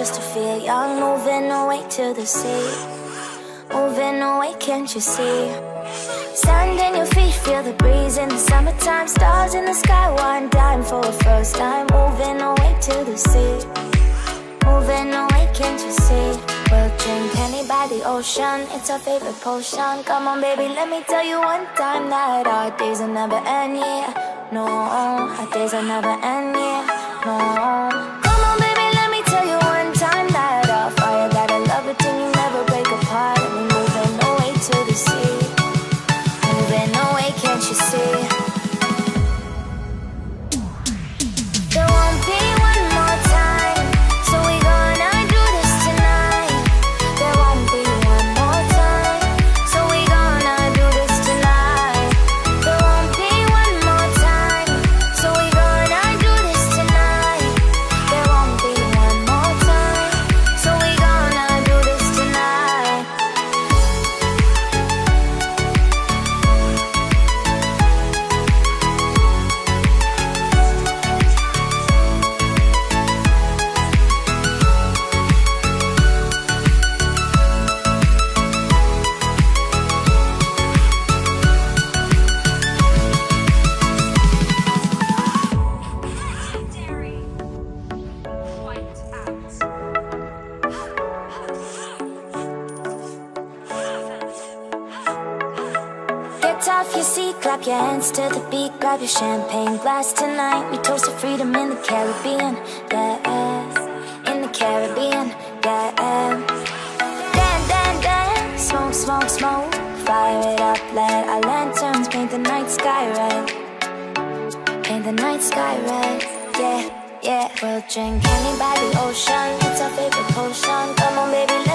just to feel young, moving away to the sea, moving away, can't you see? Sand in your feet, feel the breeze in the summertime, stars in the sky, one dime for a first time, moving away to the sea, moving away, can't you see? We'll drink honey by the ocean, it's our favorite potion. Come on baby, let me tell you one time that our days will never end, yeah. No, our days will never end, yeah. No. Come on baby, let me tell you one time that our fire, that I love it till you never break apart. And we're moving away to the sea, moving away, can't you see? Off your seat, clap your hands to the beat, grab your champagne glass tonight. We toast to freedom in the Caribbean, yeah, in the Caribbean, yeah. Dan, dan, dan, smoke, smoke, smoke, fire it up, let our lanterns paint the night sky red, paint the night sky red, yeah, yeah. We'll drink honey by the ocean, it's our favorite potion. Come on, baby.